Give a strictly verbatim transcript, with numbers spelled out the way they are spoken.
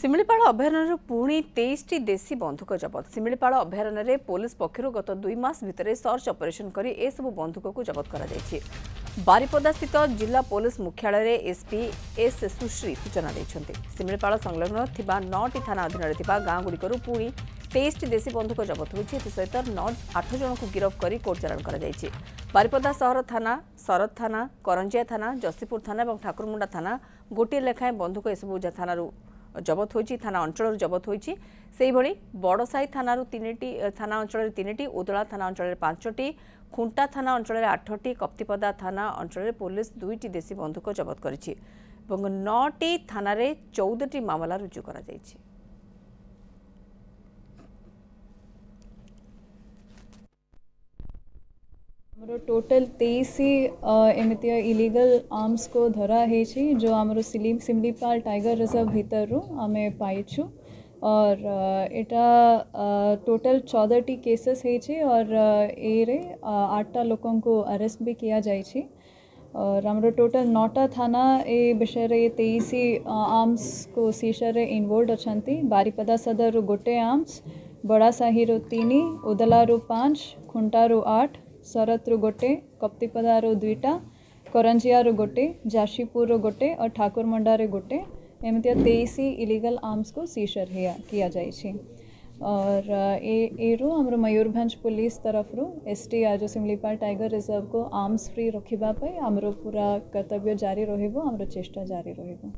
सिमलीपाल अभयारण्य पुणी तेईस टी देशी बंधुक जबत। सिमलीपाल अभयारण्य पुलिस पक्ष गत दुई मास भितर सर्च ऑपरेशन करी ए सब बंधुक को जबत करा जायछि। बारीपदा स्थित जिला पुलिस मुख्यालय रे एसपी एस सुश्री सूचना दैछन्ते। सिमलीपाल संलग्न थिबा नौ टी थाना अधीन रे गाँ गुड़िकर पुणी तेईस टी देशी बंधुक जबत होइछि। एथि सहित आठ जन को गिरफ्त कर कोर्ट चालाण करा जायछि। बारीपदा शहर थाना, सरद थाना, करंजिया थाना, जशीपुर थाना और ठाकुरगुंडा थाना गोटे लेखाएं बंधुक एसबू थाना जबत होइछि। थाना अंचल जबत होइछि। सेहि भली बडोसाई थाना थाना अंचल तीन टी, उदला थाना अंचल पांच टी, खुंटा थाना अंचल आठ टी, कप्तिपदा थाना अंचल पुलिस दुईटी देशी बंधुक जबत करिछि। नौटी थाना चौदह टी मामला रुजु करा जाइछि। टोटल तेईस एमती इलीगल आर्म्स को धरा है जो आमर सिलिम सिम्लीपाल टाइगर रिजर्व भीतर आमे पाइछू और एटा टोटल चौदह टी केसेस है और ए रे आठटा लोकों को अरेस्ट भी किया जाए और आमर टोटल नौटा थाना ए विषय रे तेईस आर्म्स को सीशा रे इन्वॉल्व अछंती। बारीपदा सदर गोटे आर्म्स, बड़ासाही रो तीन, उदला रो पांच, खुंटा रो आठ, सरत रो गोटे, कप्तिपदा रो दुईटा, करंजिया रो गोटे, जशीपुर रो गोटे और ठाकुरमुंडा रे गोटे एमती तेईस इलीगल आर्म्स को सीशर किया जाए और ए रो हमरो मयूरभंज पुलिस तरफ रो एसटी आज सिमलीपाल टाइगर रिजर्व को आर्म्स फ्री रखिबा पे हमरो पूरा कर्तव्य जारी रहिबो, हमरो चेष्टा जारी रहिबो।